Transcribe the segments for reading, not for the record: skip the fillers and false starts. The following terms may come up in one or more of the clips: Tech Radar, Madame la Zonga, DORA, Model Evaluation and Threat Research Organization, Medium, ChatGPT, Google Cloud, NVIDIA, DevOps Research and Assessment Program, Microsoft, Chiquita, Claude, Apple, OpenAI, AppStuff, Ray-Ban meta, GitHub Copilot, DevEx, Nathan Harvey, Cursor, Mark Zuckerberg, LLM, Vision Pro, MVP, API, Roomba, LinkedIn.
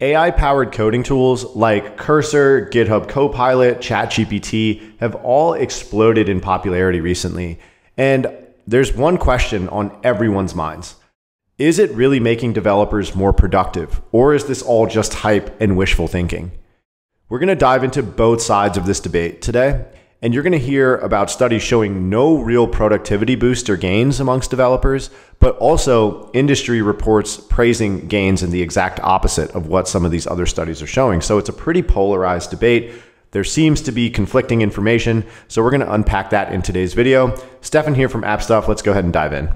AI-powered coding tools like Cursor, GitHub Copilot, ChatGPT have all exploded in popularity recently. And there's one question on everyone's minds. Is it really making developers more productive, or is this all just hype and wishful thinking? We're going to dive into both sides of this debate today, and you're going to hear about studies showing no real productivity boost or gains amongst developers, but also industry reports praising gains in the exact opposite of what some of these other studies are showing. So it's a pretty polarized debate. There seems to be conflicting information, so we're going to unpack that in today's video. Stefan here from AppStuff. Let's go ahead and dive in.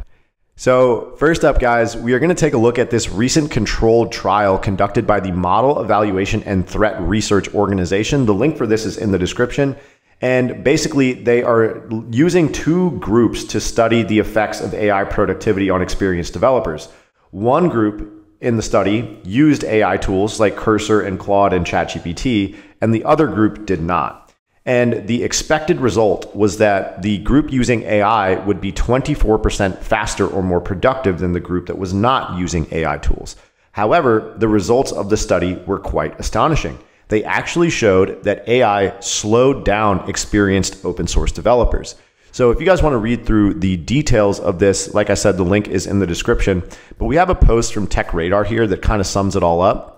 So first up, guys, we are going to take a look at this recent controlled trial conducted by the Model Evaluation and Threat Research Organization. The link for this is in the description. And basically, they are using two groups to study the effects of AI productivity on experienced developers. One group in the study used AI tools like Cursor and Claude and ChatGPT, and the other group did not. And the expected result was that the group using AI would be 24% faster or more productive than the group that was not using AI tools. However, the results of the study were quite astonishing. They actually showed that AI slowed down experienced open source developers. So if you guys want to read through the details of this, like I said, the link is in the description, but we have a post from Tech Radar here that kind of sums it all up.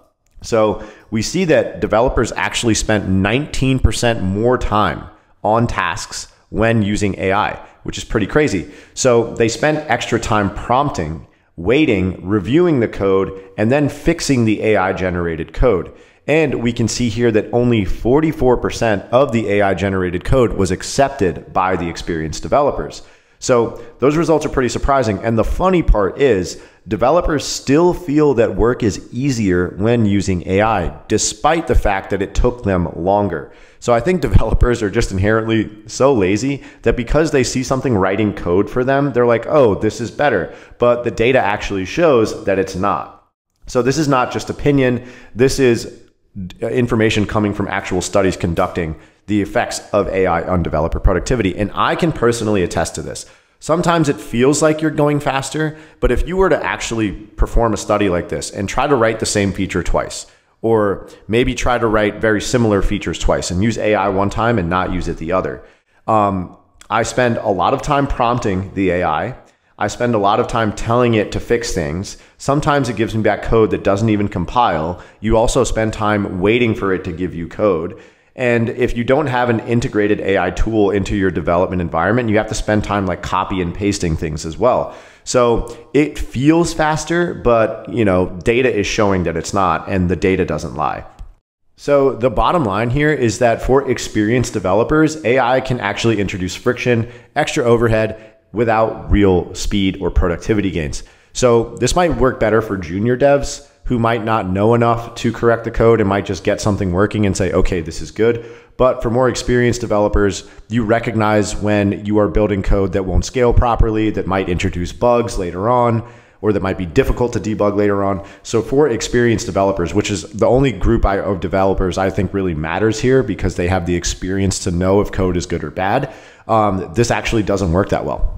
So we see that developers actually spent 19% more time on tasks when using AI, which is pretty crazy. So they spent extra time prompting, waiting, reviewing the code, and then fixing the AI-generated code. And we can see here that only 44% of the AI-generated code was accepted by the experienced developers. So those results are pretty surprising. And the funny part is developers still feel that work is easier when using AI, despite the fact that it took them longer. So I think developers are just inherently so lazy that because they see something writing code for them, they're like, oh, this is better. But the data actually shows that it's not. So this is not just opinion. This is information coming from actual studies conducting the effects of AI on developer productivity. And I can personally attest to this. Sometimes it feels like you're going faster, but if you were to actually perform a study like this and try to write the same feature twice, or maybe try to write very similar features twice and use AI one time and not use it the other. I spend a lot of time prompting the AI. I spend a lot of time telling it to fix things. Sometimes it gives me back code that doesn't even compile. You also spend time waiting for it to give you code. And if you don't have an integrated AI tool into your development environment, you have to spend time like copy and pasting things as well. So it feels faster, but you know, data is showing that it's not, and the data doesn't lie. So the bottom line here is that for experienced developers, AI can actually introduce friction, extra overhead without real speed or productivity gains. So this might work better for junior devs who might not know enough to correct the code and might just get something working and say, okay, this is good. But for more experienced developers, you recognize when you are building code that won't scale properly, that might introduce bugs later on, or that might be difficult to debug later on. So for experienced developers, which is the only group of developers I think really matters here because they have the experience to know if code is good or bad, this actually doesn't work that well.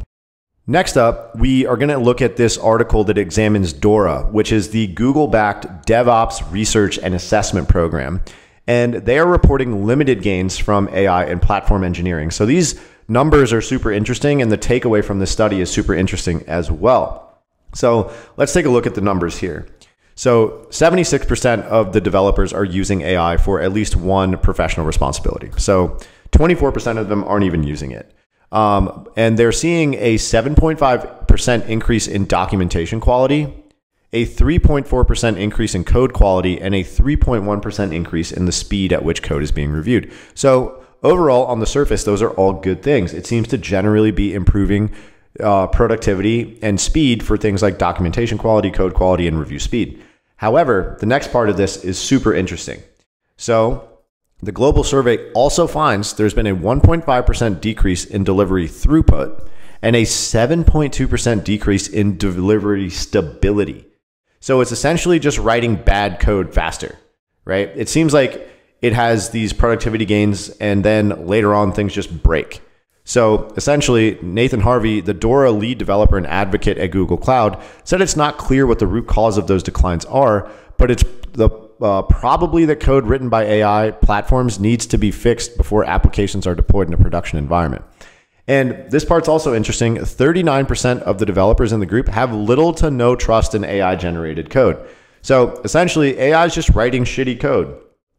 Next up, we are going to look at this article that examines DORA, which is the Google-backed DevOps Research and Assessment Program. And they are reporting limited gains from AI and platform engineering. So these numbers are super interesting, and the takeaway from this study is super interesting as well. So let's take a look at the numbers here. So 76% of the developers are using AI for at least one professional responsibility. So 24% of them aren't even using it. And they're seeing a 7.5% increase in documentation quality, a 3.4% increase in code quality, and a 3.1% increase in the speed at which code is being reviewed. So overall, on the surface, those are all good things. It seems to generally be improving productivity and speed for things like documentation quality, code quality, and review speed. However, the next part of this is super interesting. So the global survey also finds there's been a 1.5% decrease in delivery throughput and a 7.2% decrease in delivery stability. So it's essentially just writing bad code faster, right? It seems like it has these productivity gains and then later on things just break. So essentially, Nathan Harvey, the DORA lead developer and advocate at Google Cloud, said it's not clear what the root cause of those declines are, but it's the probably that code written by AI platforms needs to be fixed before applications are deployed in a production environment. And this part's also interesting. 39% of the developers in the group have little to no trust in AI-generated code. So essentially, AI is just writing shitty code.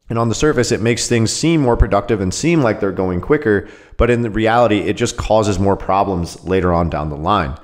And on the surface, it makes things seem more productive and seem like they're going quicker. But in reality, it just causes more problems later on down the line.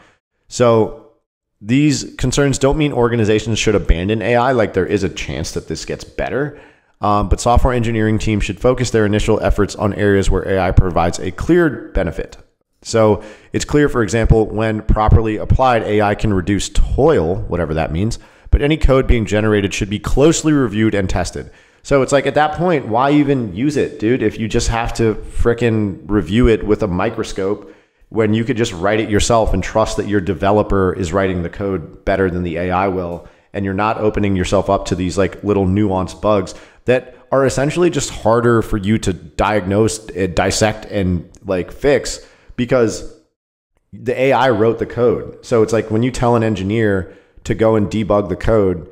So these concerns don't mean organizations should abandon AI. Like, there is a chance that this gets better. But software engineering teams should focus their initial efforts on areas where AI provides a clear benefit. So it's clear, for example, when properly applied, AI can reduce toil, whatever that means, but any code being generated should be closely reviewed and tested. So it's like, at that point, why even use it, dude, if you just have to frickin' review it with a microscope when you could just write it yourself and trust that your developer is writing the code better than the AI will, and you're not opening yourself up to these like little nuanced bugs that are essentially just harder for you to diagnose, dissect, and like fix, because the AI wrote the code. So it's like, when you tell an engineer to go and debug the code,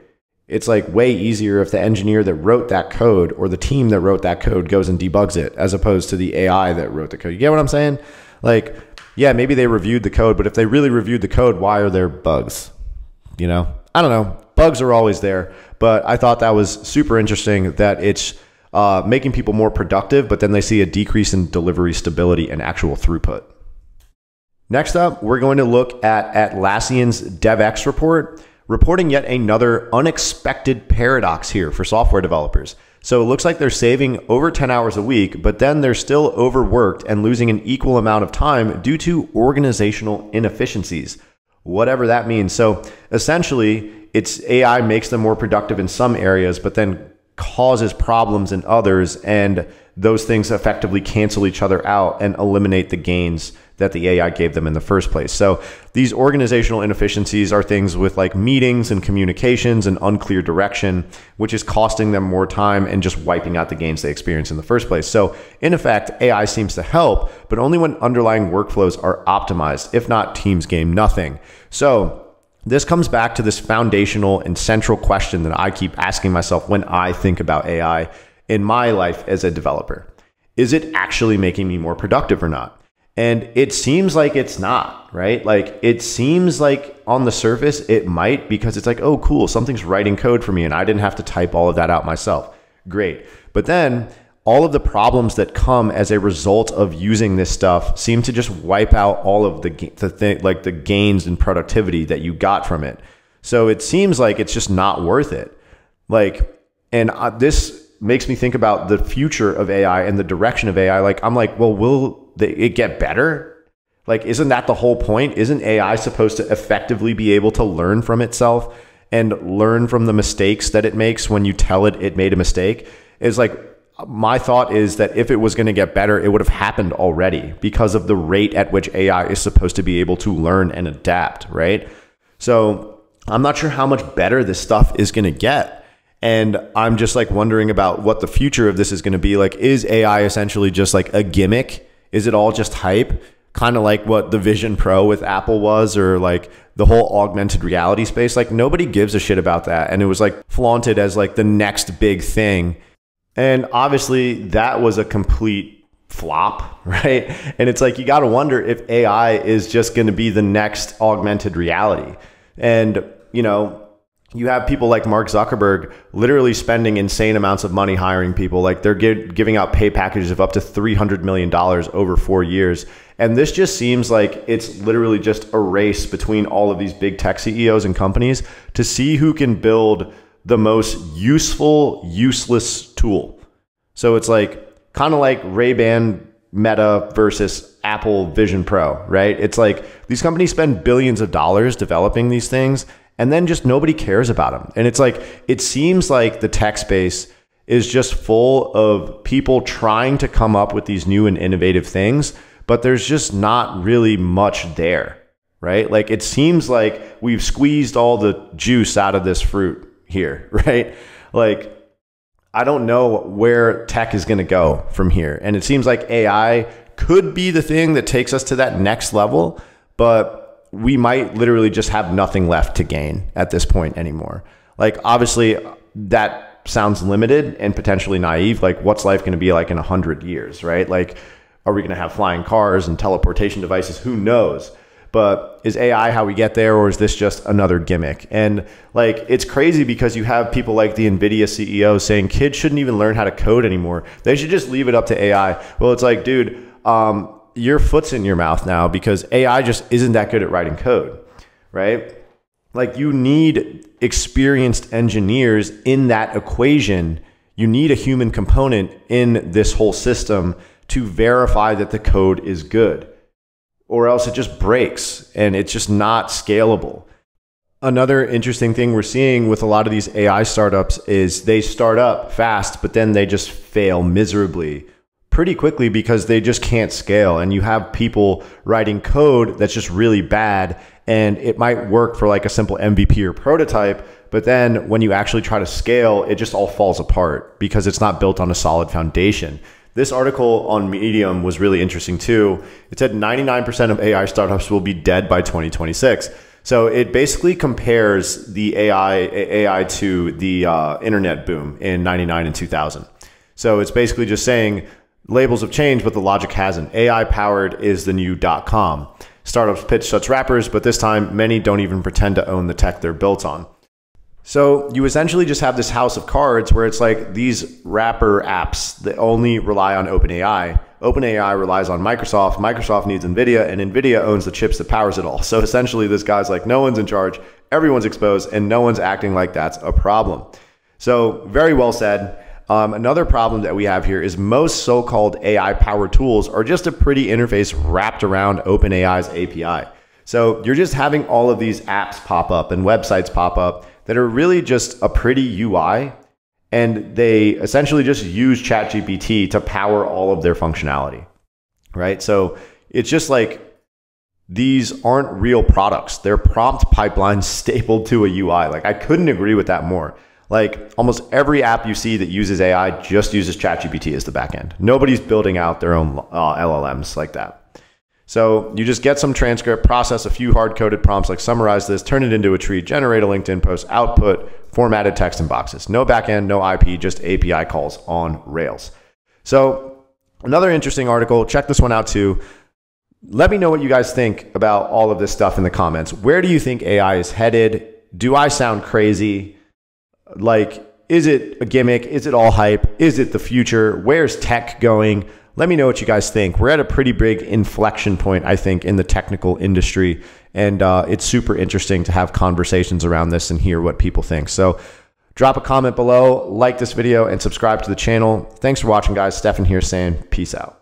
it's like way easier if the engineer that wrote that code or the team that wrote that code goes and debugs it, as opposed to the AI that wrote the code. You get what I'm saying? Like, yeah, maybe they reviewed the code, but if they really reviewed the code, why are there bugs? You know, I don't know. Bugs are always there, but I thought that was super interesting that it's making people more productive, but then they see a decrease in delivery stability and actual throughput. Next up, we're going to look at Atlassian's DevEx report, reporting yet another unexpected paradox here for software developers. So it looks like they're saving over 10 hours a week, but then they're still overworked and losing an equal amount of time due to organizational inefficiencies, whatever that means. So essentially, it's AI makes them more productive in some areas, but then causes problems in others, and those things effectively cancel each other out and eliminate the gains that the AI gave them in the first place. So these organizational inefficiencies are things with like meetings and communications and unclear direction, which is costing them more time and just wiping out the gains they experienced in the first place. So in effect, AI seems to help, but only when underlying workflows are optimized. If not, teams gain nothing. So this comes back to this foundational and central question that I keep asking myself when I think about AI in my life as a developer. Is it actually making me more productive or not? And it seems like it's not, right? Like, it seems like on the surface it might, because it's like, oh, cool, something's writing code for me and I didn't have to type all of that out myself. Great. But then all of the problems that come as a result of using this stuff seem to just wipe out all of the gains in productivity that you got from it. So it seems like it's just not worth it. Like, and this makes me think about the future of AI and the direction of AI. Like, I'm like, well, will it get better? Like, isn't that the whole point? Isn't AI supposed to effectively be able to learn from itself and learn from the mistakes that it makes when you tell it it made a mistake? It's like, my thought is that if it was going to get better, it would have happened already because of the rate at which AI is supposed to be able to learn and adapt, right? So I'm not sure how much better this stuff is going to get. And I'm just like wondering about what the future of this is going to be. Like, is AI essentially just like a gimmick? Is it all just hype? Kind of like what the Vision Pro with Apple was, or like the whole augmented reality space. Like, nobody gives a shit about that. And it was like flaunted as like the next big thing. And obviously that was a complete flop, right? And it's like, you got to wonder if AI is just going to be the next augmented reality. And, you know, you have people like Mark Zuckerberg literally spending insane amounts of money hiring people. Like, they're giving out pay packages of up to $300 million over 4 years. And this just seems like it's literally just a race between all of these big tech CEOs and companies to see who can build the most useful, useless tool. So it's like kind of like Ray-Ban Meta versus Apple Vision Pro, right? It's like these companies spend billions of dollars developing these things, and then just nobody cares about them. And it's like, it seems like the tech space is just full of people trying to come up with these new and innovative things, but there's just not really much there, right? Like, it seems like we've squeezed all the juice out of this fruit here, right? Like, I don't know where tech is going to go from here. And it seems like AI could be the thing that takes us to that next level, but we might literally just have nothing left to gain at this point anymore. Like, obviously that sounds limited and potentially naive. Like, what's life going to be like in 100 years, right? Like, are we going to have flying cars and teleportation devices? Who knows? But is AI how we get there, or is this just another gimmick? And like, it's crazy because you have people like the NVIDIA CEO saying kids shouldn't even learn how to code anymore. They should just leave it up to AI. Well, it's like, dude, your foot's in your mouth now because AI just isn't that good at writing code, right? Like, you need experienced engineers in that equation. You need a human component in this whole system to verify that the code is good, or else it just breaks and it's just not scalable. Another interesting thing we're seeing with a lot of these AI startups is they start up fast, but then they just fail miserably pretty quickly because they just can't scale. And you have people writing code that's just really bad, and it might work for like a simple MVP or prototype, but then when you actually try to scale, it just all falls apart because it's not built on a solid foundation. This article on Medium was really interesting too. It said 99% of AI startups will be dead by 2026. So it basically compares the AI to the internet boom in 99 and 2000. So it's basically just saying labels have changed, but the logic hasn't. AI powered is the new .com. Startups pitch such wrappers, but this time many don't even pretend to own the tech they're built on. So you essentially just have this house of cards where it's like these wrapper apps that only rely on OpenAI. OpenAI relies on Microsoft. Microsoft needs NVIDIA, and NVIDIA owns the chips that powers it all. So essentially this guy's like, no one's in charge, everyone's exposed, and no one's acting like that's a problem. So very well said. Another problem that we have here is most so-called AI-powered tools are just a pretty interface wrapped around OpenAI's API. So you're just having all of these apps pop up and websites pop up that are really just a pretty UI, and they essentially just use ChatGPT to power all of their functionality, right? So it's just like, these aren't real products. They're prompt pipelines stapled to a UI. Like, I couldn't agree with that more. Like, almost every app you see that uses AI just uses ChatGPT as the backend. Nobody's building out their own LLMs like that. So you just get some transcript, process a few hard-coded prompts like summarize this, turn it into a tree, generate a LinkedIn post, output, formatted text and boxes. No backend, no IP, just API calls on Rails. So another interesting article, check this one out too. Let me know what you guys think about all of this stuff in the comments. Where do you think AI is headed? Do I sound crazy? Like, is it a gimmick? Is it all hype? Is it the future? Where's tech going? Let me know what you guys think. We're at a pretty big inflection point, I think, in the technical industry. And it's super interesting to have conversations around this and hear what people think. So drop a comment below, like this video, and subscribe to the channel. Thanks for watching, guys. Stefan here saying peace out.